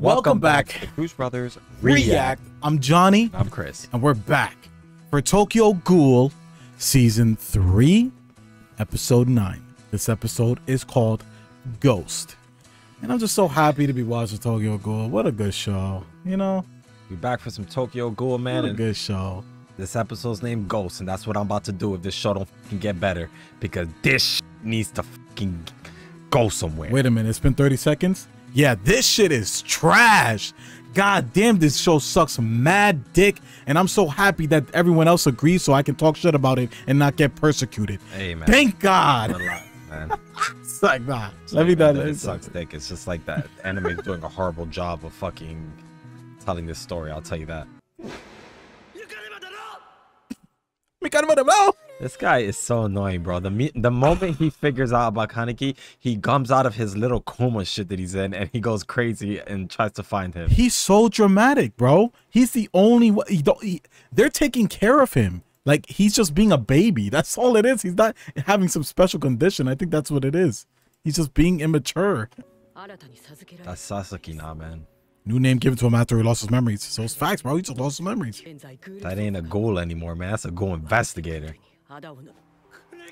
Welcome back to Cruz Brothers React. I'm Johnny. I'm Chris. And we're back for Tokyo Ghoul Season 3, Episode 9. This episode is called Ghost. And I'm just so happy to be watching Tokyo Ghoul. What a good show, you know? We're back for some Tokyo Ghoul, man. What a good show. This episode's named Ghost, and that's what I'm about to do if this show don't fucking get better. Because this sh needs to fucking go somewhere. Wait a minute, it's been 30 seconds? Yeah, this shit is trash. God damn, this show sucks mad dick. And I'm so happy that everyone else agrees so I can talk shit about it and not get persecuted. Hey, man. Thank God. Lot, man. It's like, nah. It sucks dick. It's just like that. Anime's doing a horrible job of fucking telling this story. I'll tell you that. This guy is so annoying, bro. The moment he figures out about Kaneki, he comes out of his little coma shit that he's in, and he goes crazy and tries to find him. He's so dramatic, bro. He's the only one. They're taking care of him. Like, he's just being a baby. That's all it is. He's not having some special condition. I think that's what it is. He's just being immature. That's Sasaki now, man. New name given to him after he lost his memories. So it's facts, bro. He just lost his memories. That ain't a ghoul anymore, man. That's a ghoul investigator.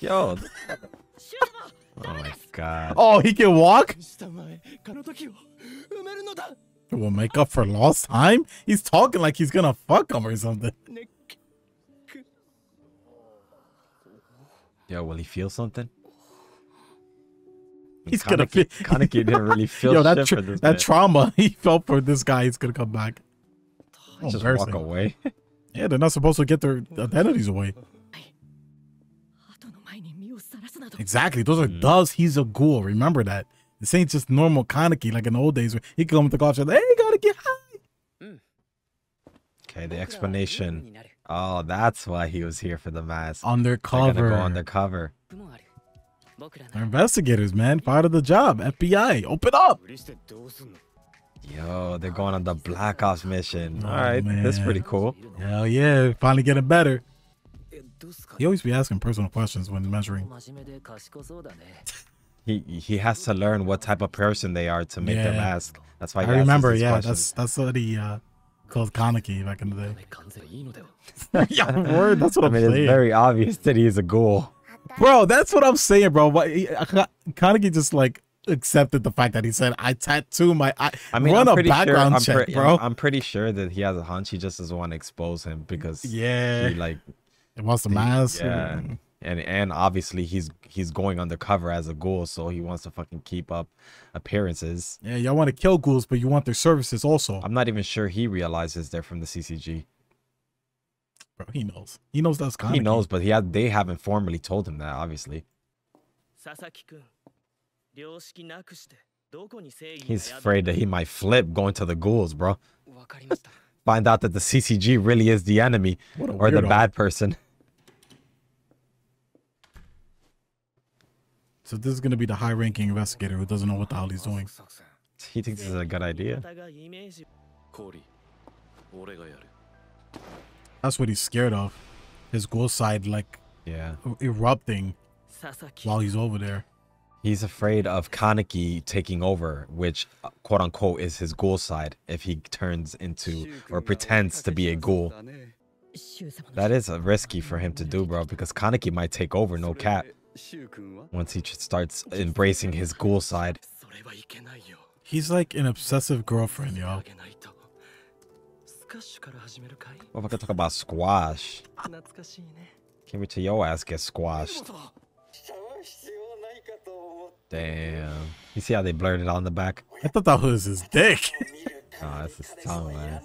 Yo. Oh my God. Oh, he can walk? It will make up for lost time? He's talking like he's gonna fuck him or something. Yo, will he feel something? He's gonna feel. Kaneki didn't really feel. Yo, that, trauma he felt for this guy is gonna come back. Oh, just walk away. Yeah, they're not supposed to get their identities away. Exactly, those are doves. He's a ghoul. Remember that. This ain't just normal Kaneki like in the old days where he could come with the cops and hey, you gotta get high. Okay, the explanation. Oh, that's why he was here for the mask. Undercover. Go undercover. They're investigators, man. Part of the job. FBI, open up. Yo, they're going on the Black Ops mission. All right, man. That's pretty cool. Hell yeah, finally getting better. He always be asking personal questions when measuring. he has to learn what type of person they are to make their mask. That's why I remember. Yeah, questions. That's what he called Kaneki back in the day. Yeah, word. That's what I mean. It's very obvious that he's a ghoul. Bro, that's what I'm saying, bro. Kaneki just like accepted the fact that he said, "I tattoo my." I mean, run a background check, bro. I'm pretty sure that he has a hunch. He just doesn't want to expose him because he like it wants the mask. Yeah, and obviously he's going undercover as a ghoul, so he wants to fucking keep up appearances. Yeah, y'all want to kill ghouls, but you want their services also. I'm not even sure he realizes they're from the CCG. Bro, he knows. He knows that's Kaneki. He knows, but they haven't formally told him that, obviously. He's afraid that he might flip going to the ghouls, bro. Find out that the CCG really is the enemy or the bad person. So this is going to be the high-ranking investigator who doesn't know what the hell he's doing. He thinks this is a good idea. That's what he's scared of. His ghoul side, like, erupting while he's over there. He's afraid of Kaneki taking over, which, quote unquote, is his ghoul side if he turns into or pretends to be a ghoul. That is risky for him to do, bro, because Kaneki might take over, no cap, once he starts embracing his ghoul side. He's like an obsessive girlfriend, y'all. What if I could talk about squash? Can't wait till your ass gets squashed. Damn. You see how they blurred it on the back? I thought that was his dick. Oh, that's his tongue, man.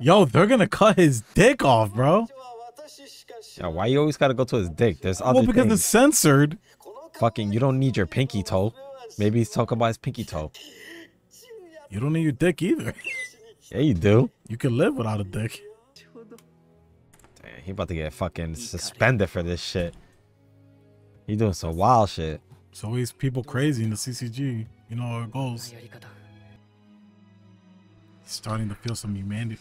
Yo, they're gonna cut his dick off, bro. Yo, why you always gotta go to his dick? There's other things. Well, because it's censored. Fucking, you don't need your pinky toe. Maybe he's talking about his pinky toe. You don't need your dick either. Yeah, you do. You can live without a dick. Damn, he about to get fucking suspended for this shit. He doing some wild shit. It's always people crazy in the CCG. You know how it goes. Starting to feel some humanity.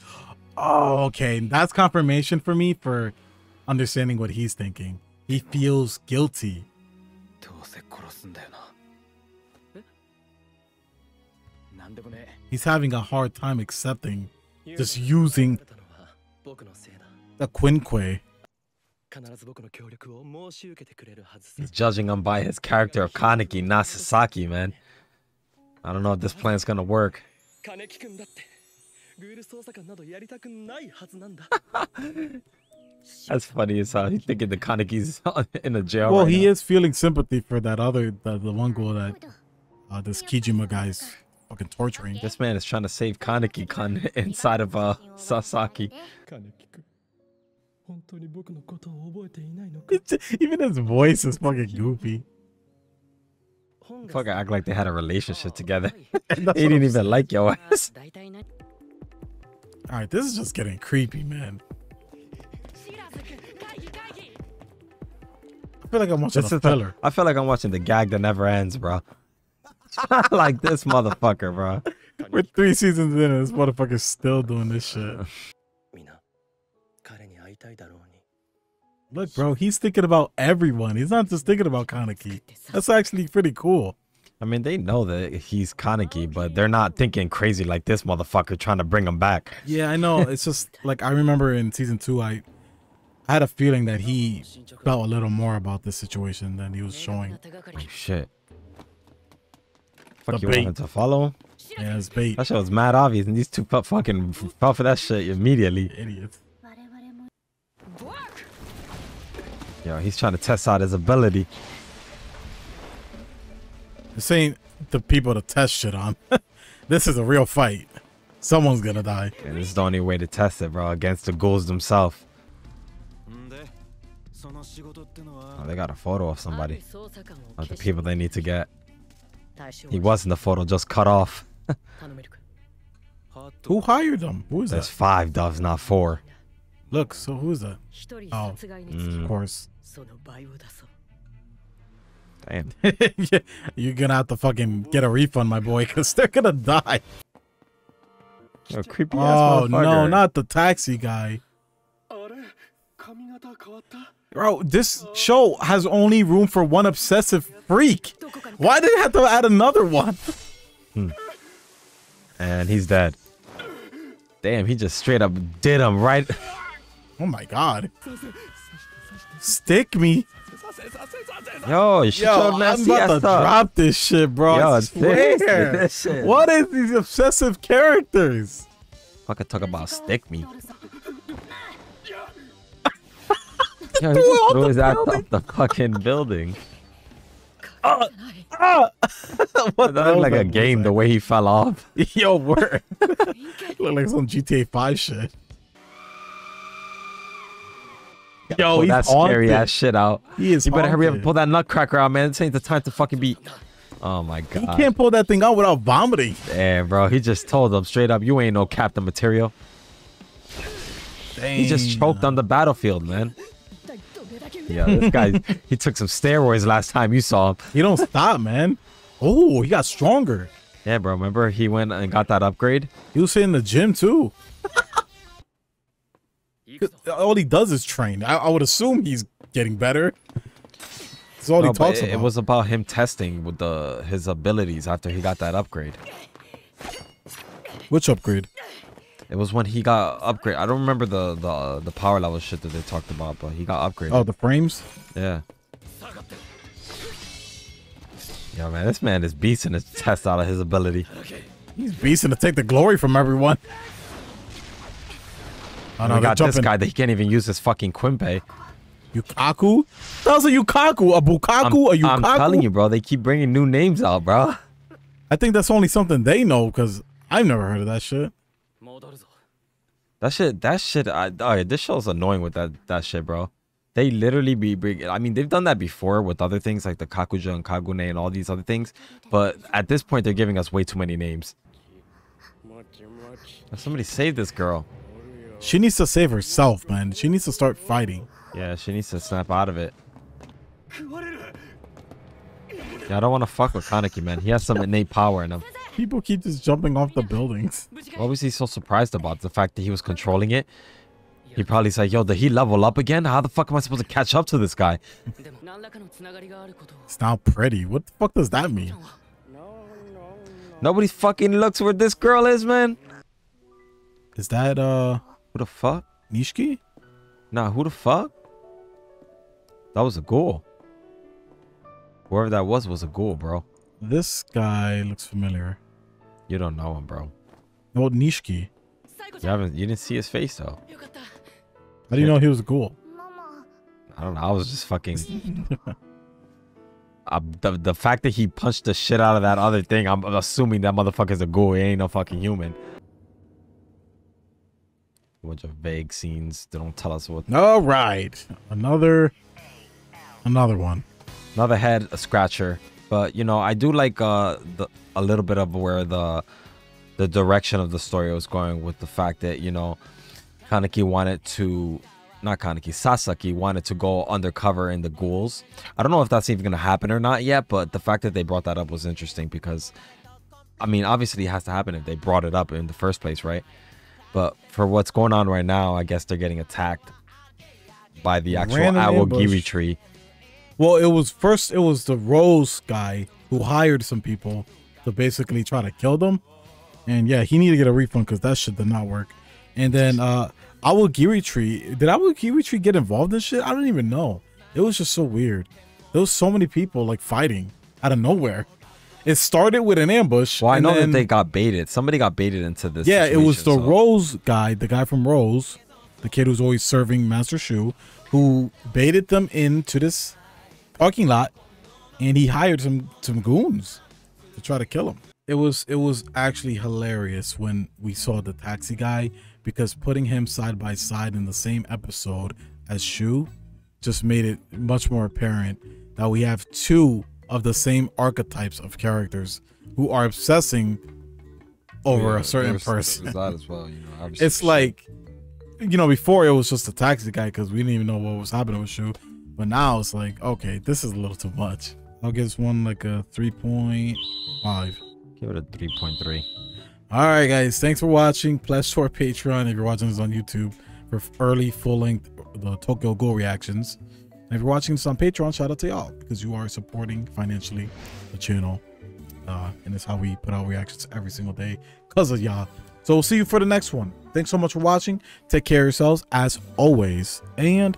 Oh, okay. That's confirmation for me for understanding what he's thinking. He feels guilty. He's having a hard time accepting just using the Quinque. He's judging him by his character of Kaneki, not Sasaki, man. I don't know if this plan's gonna work. That's funny as how he's thinking the Kaneki's in a jail. Well, right he now. Is feeling sympathy for that other, the one girl that this Kijima guy's fucking torturing. This man is trying to save Kaneki-kun inside of Sasaki. Even his voice is fucking goofy. Fucking act like they had a relationship together. He didn't even like your ass. Alright, this is just getting creepy, man. I feel like I'm watching a filler. I feel like I'm watching the gag that never ends, bro. Like this motherfucker, bro. We're 3 seasons in and this motherfucker's still doing this shit. Look, bro, he's thinking about everyone. He's not just thinking about Kaneki. That's actually pretty cool. I mean, they know that he's Kaneki, but they're not thinking crazy like this motherfucker trying to bring him back. Yeah, I know. It's just like I remember in season 2, I had a feeling that he felt a little more about this situation than he was showing. Oh, shit. Fuck, you want him to follow? Yeah, it's bait. That shit was mad obvious, and these two fucking fell for that shit immediately. Idiots. Yo, he's trying to test out his ability. This ain't the people to test shit on. This is a real fight. Someone's gonna die. Yeah, this is the only way to test it, bro. Against the ghouls themselves. Oh, they got a photo of somebody. Of the people they need to get. He was in the photo, just cut off. Who hired them? Who is that? There's 5 doves, not 4. Look, so who's that? Oh, of course. Damn. Yeah, you're gonna have to fucking get a refund, my boy, because they're gonna die. Yo, creepy ass motherfucker. No, not the taxi guy. Bro, this show has only room for one obsessive freak. Why did it have to add another one? And he's dead. Damn, he just straight up did him right. Oh my god. Stick me. Yo, I'm about to drop this shit, bro. Yo, this shit. What is these obsessive characters? I could talk about stick me. Yo, he just threw his ass off the fucking building. What that looked like a game, the way he fell off. Yo, word. Looked like some GTA 5 shit. Yo, he's that scary ass shit out. He is. You better hurry up and pull that nutcracker out, man. This ain't the time to fucking be. Oh my god. He can't pull that thing out without vomiting. Damn, bro. He just told him straight up, you ain't no captain material. Dang. He just choked on the battlefield, man. Yeah, this guy, he took some steroids last time you saw him. He don't stop, man. Oh, he got stronger. Yeah, bro. Remember he went and got that upgrade? He was in the gym too. All he does is train. I would assume he's getting better. That's all he talks about. It was about him testing with his abilities after he got that upgrade. Which upgrade? It was when he got upgraded. I don't remember the power level shit that they talked about, but he got upgraded. Oh, the frames? Yeah. Yo, man, this man is beasting to test out of his ability. He's beasting to take the glory from everyone. Oh, no, we got this guy that he can't even use his fucking Quinque. Yukaku? That was a Yukaku, a Bukaku, a Yukaku. I'm telling you, bro. They keep bringing new names out, bro. I think that's only something they know, because I've never heard of that shit. This show's annoying with that shit, bro. They literally I mean, they've done that before with other things like the Kakuja and Kagune and all these other things, but at this point, they're giving us way too many names. Somebody save this girl. She needs to save herself, man. She needs to start fighting. Yeah, she needs to snap out of it. Yeah, I don't want to fuck with Kaneki, man. He has some innate power in him. People keep just jumping off the buildings. What was he so surprised about? The fact that he was controlling it? He probably said, yo, did he level up again? How the fuck am I supposed to catch up to this guy? It's not pretty. What the fuck does that mean? Nobody fucking looks where this girl is, man. Is that who the fuck? Nishki? Nah, who the fuck? That was a ghoul. Whoever that was a ghoul, bro. This guy looks familiar. You don't know him, bro. Well, Nishki. You didn't see his face though. How do you know he was a ghoul? I don't know. I was just fucking. The fact that he punched the shit out of that other thing, I'm assuming that motherfucker's a ghoul. He ain't no fucking human. A bunch of vague scenes that don't tell us what. All right, another one. Another head a scratcher, but you know I do like a little bit of where the direction of the story was going with the fact that you know Kaneki wanted to. Not Kaneki, Sasaki wanted to go undercover in the ghouls. I don't know if that's even going to happen or not yet, but the fact that they brought that up was interesting because, I mean, obviously it has to happen if they brought it up in the first place, right? But for what's going on right now, I guess they're getting attacked by the actual Aogiri tree. Well, it was the Rose guy who hired some people to basically try to kill them. And yeah, he needed to get a refund because that shit did not work. And then, Aogiri tree. Did Aogiri tree get involved in shit? I don't even know. It was just so weird. There was so many people like fighting out of nowhere. It started with an ambush. Well, I know that they got baited. Somebody got baited into this. Yeah, it was the Rose guy, the guy from Rose, the kid who's always serving Master Shu, who baited them into this parking lot, and he hired some goons to try to kill him. It was actually hilarious when we saw the taxi guy. Because putting him side by side in the same episode as Shu just made it much more apparent that we have two of the same archetypes of characters who are obsessing over a certain person. As well, you know, it's like, you know, before it was just a taxi guy because we didn't even know what was happening with Shu. But now it's like, okay, this is a little too much. I'll give this one like a 3.5. Give it a 3.3. All right, guys, thanks for watching. Pledge to our Patreon if you're watching this on YouTube for early full-length the Tokyo Ghoul reactions. And if you're watching this on Patreon, shout out to y'all because you are supporting financially the channel. And it's how we put out reactions every single day because of y'all. So we'll see you for the next one. Thanks so much for watching. Take care of yourselves as always and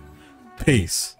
peace.